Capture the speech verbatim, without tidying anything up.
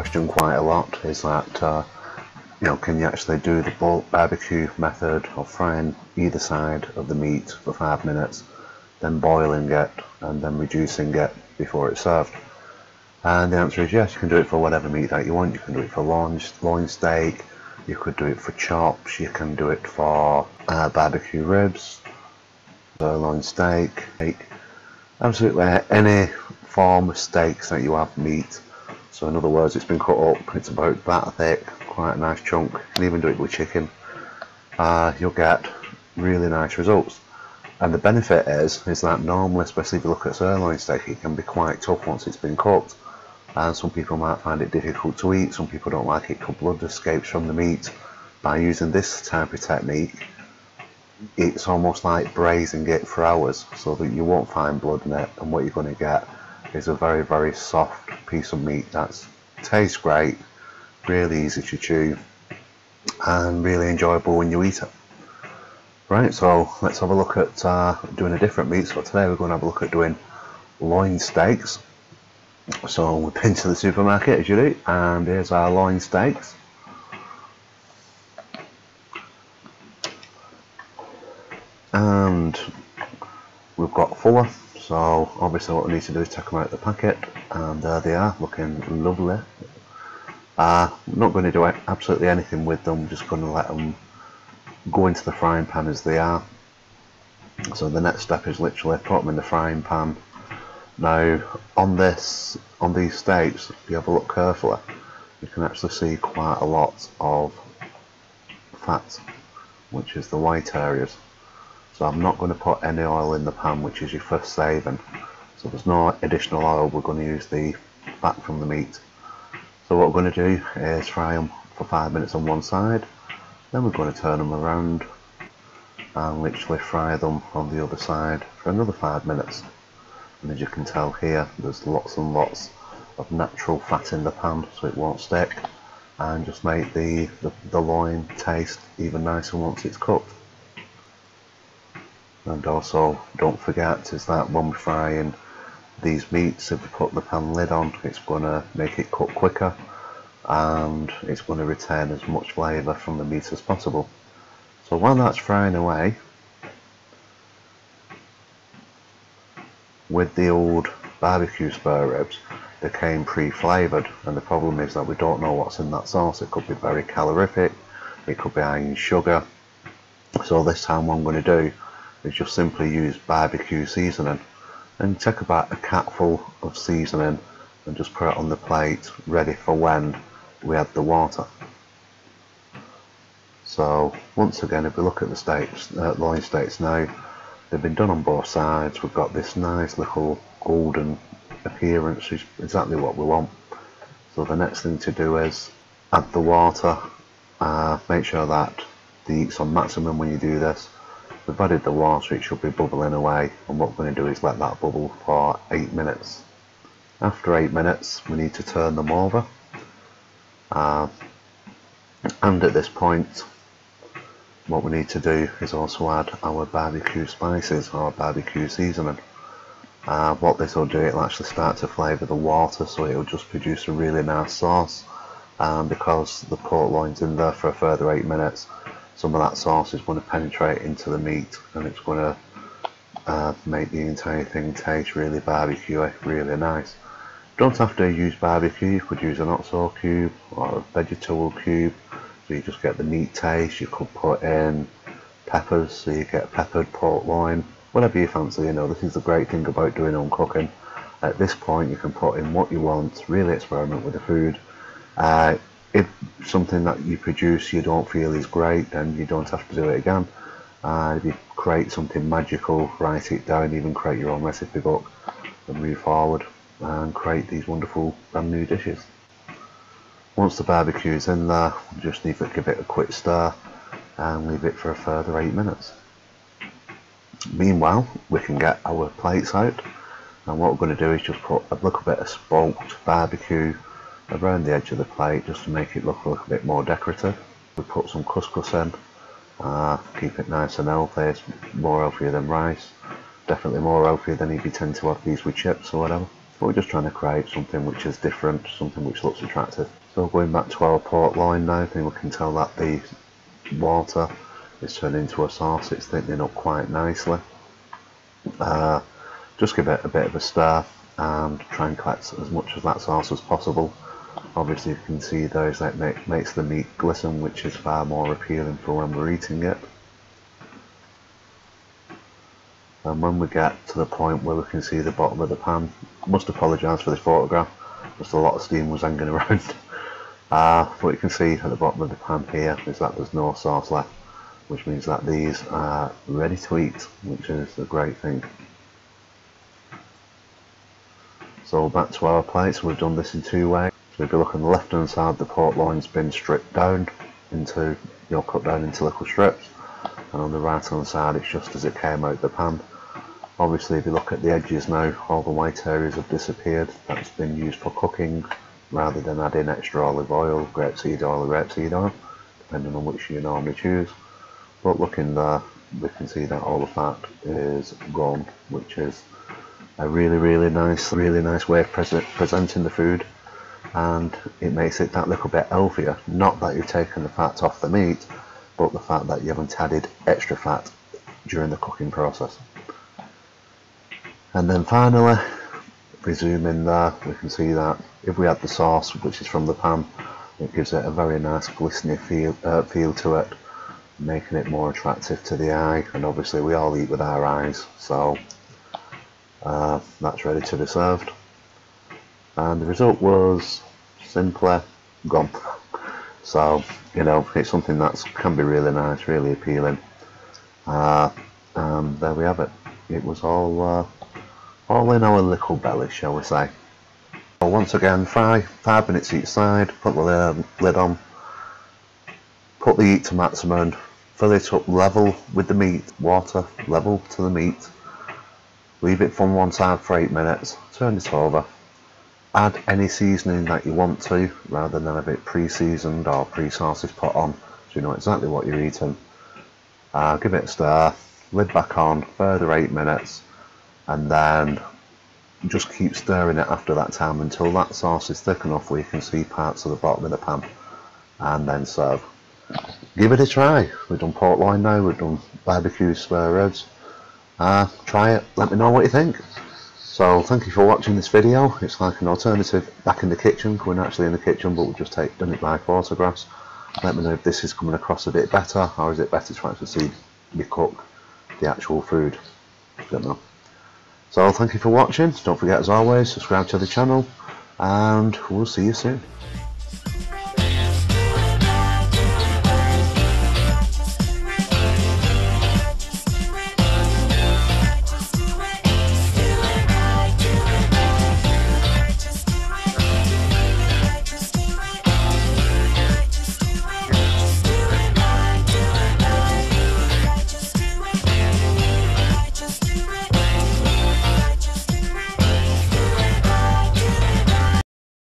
question quite a lot is that uh, you know, can you actually do the bulk barbecue method of frying either side of the meat for five minutes, then boiling it, and then reducing it before it's served? And the answer is yes, you can do it for whatever meat that you want. You can do it for loin, loin steak, you could do it for chops, you can do it for uh, barbecue ribs, so loin steak, steak, absolutely any form of steaks that you have meat. So in other words, it's been cut up, it's about that thick, quite a nice chunk. You can even do it with chicken. Uh, you'll get really nice results. And the benefit is, is that normally, especially if you look at sirloin steak, it can be quite tough once it's been cooked. And some people might find it difficult to eat, some people don't like it because blood escapes from the meat. By using this type of technique, it's almost like braising it for hours so that you won't find blood in it, and what you're going to get is a very, very soft piece of meat that tastes great, really easy to chew, and really enjoyable when you eat it. Right, so let's have a look at uh, doing a different meat. So today we're going to have a look at doing loin steaks. So we've been to the supermarket, as you do, and here's our loin steaks. And we've got four. So obviously what we need to do is take them out of the packet, and there they are, looking lovely. Uh, I'm not going to do absolutely anything with them, I'm just going to let them go into the frying pan as they are. So the next step is literally put them in the frying pan. Now on this, on these steaks, if you have a look carefully, you can actually see quite a lot of fat, which is the white areas. So I'm not going to put any oil in the pan, which is your first saving. So there's no additional oil, we're going to use the fat from the meat. So what we're going to do is fry them for five minutes on one side, then we're going to turn them around and literally fry them on the other side for another five minutes. And as you can tell here, there's lots and lots of natural fat in the pan, so it won't stick, and just make the, the, the loin taste even nicer once it's cooked. And also, don't forget is that when we're frying these meats, if we put the pan lid on, it's going to make it cook quicker, and it's going to retain as much flavour from the meat as possible. So while that's frying away, with the old barbecue spare ribs, they came pre-flavoured, and the problem is that we don't know what's in that sauce. It could be very calorific, it could be high in sugar. So this time what I'm going to do is just simply use barbecue seasoning, and take about a capful of seasoning and just put it on the plate, ready for when we add the water. So once again, if we look at the steaks, uh, loin steaks now, they've been done on both sides. We've got this nice little golden appearance, is exactly what we want. So the next thing to do is add the water. Uh, make sure that the heat's on maximum when you do this. We've added the water, it should be bubbling away, and what we're going to do is let that bubble for eight minutes. After eight minutes, we need to turn them over, uh, and at this point what we need to do is also add our barbecue spices, or barbecue seasoning. Uh, what this will do, it will actually start to flavour the water, so it will just produce a really nice sauce, and because the pork loin's in there for a further eight minutes, some of that sauce is going to penetrate into the meat, and it's going to uh, make the entire thing taste really barbecue-y, really nice. Don't have to use barbecue, you could use an oxo cube or a vegetable cube, so you just get the meat taste. You could put in peppers, so you get peppered pork loin, whatever you fancy. You know, this is the great thing about doing home cooking. At this point you can put in what you want, really experiment with the food. Uh, If something that you produce you don't feel is great, then you don't have to do it again. Uh, if you create something magical, write it down, even create your own recipe book, and move forward and create these wonderful brand new dishes. Once the barbecue is in there, you just need to give it a quick stir and leave it for a further eight minutes. Meanwhile, we can get our plates out, and what we're going to do is just put a little bit of smoked barbecue around the edge of the plate, just to make it look a little bit more decorative. We put some couscous in, uh, keep it nice and healthy. It's more healthier than rice, definitely more healthier than if you tend to have these with chips or whatever. but we're just trying to create something which is different, something which looks attractive. So going back to our port line now, I think we can tell that the water is turned into a sauce. It's thickening up quite nicely. Uh, just give it a bit of a stir and try and collect as much of that sauce as possible. Obviously you can see there is that make, makes the meat glisten, which is far more appealing for when we're eating it. And when we get to the point where we can see the bottom of the pan, must apologise for this photograph, just a lot of steam was hanging around. Uh, but you can see at the bottom of the pan here is that there's no sauce left, which means that these are ready to eat, which is a great thing. So back to our plates, we've done this in two ways. So if you look on the left hand side, the pork line's been stripped down into, you know, cut down into little strips. And on the right hand side it's just as it came out the pan. Obviously if you look at the edges now, all the white areas have disappeared. That's been used for cooking rather than adding extra olive oil, grapeseed oil or rapeseed oil, depending on which you normally choose. But looking there, we can see that all the fat is gone, which is a really really nice really nice way of present, presenting the food, and it makes it that little bit healthier. Not that you've taken the fat off the meat, but the fact that you haven't added extra fat during the cooking process. And then finally, if we zoom in there, we can see that if we add the sauce, which is from the pan, it gives it a very nice glistening feel, uh, feel to it, making it more attractive to the eye. And obviously we all eat with our eyes, so uh, that's ready to be served. And the result was simply gone. So, you know, it's something that can be really nice, really appealing. Uh, and there we have it. It was all uh, all in our little belly, shall we say. So once again, fry five minutes each side, put the lid on, put the heat to maximum, fill it up level with the meat, water level to the meat, leave it from one side for eight minutes, turn it over. Add any seasoning that you want to, rather than have it pre-seasoned or pre-sauce is put on, so you know exactly what you're eating. Uh, give it a stir, lid back on, further eight minutes, and then just keep stirring it after that time until that sauce is thick enough where you can see parts of the bottom of the pan, and then serve. Give it a try. We've done pork loin now, we've done barbecue spare ribs. Uh, try it, let me know what you think. So thank you for watching this video. It's like an alternative back in the kitchen. We're actually in the kitchen, but we've just take, done it by photographs. Let me know if this is coming across a bit better, or is it better to actually see me cook the actual food? I don't know. So thank you for watching. Don't forget, as always, subscribe to the channel, and we'll see you soon.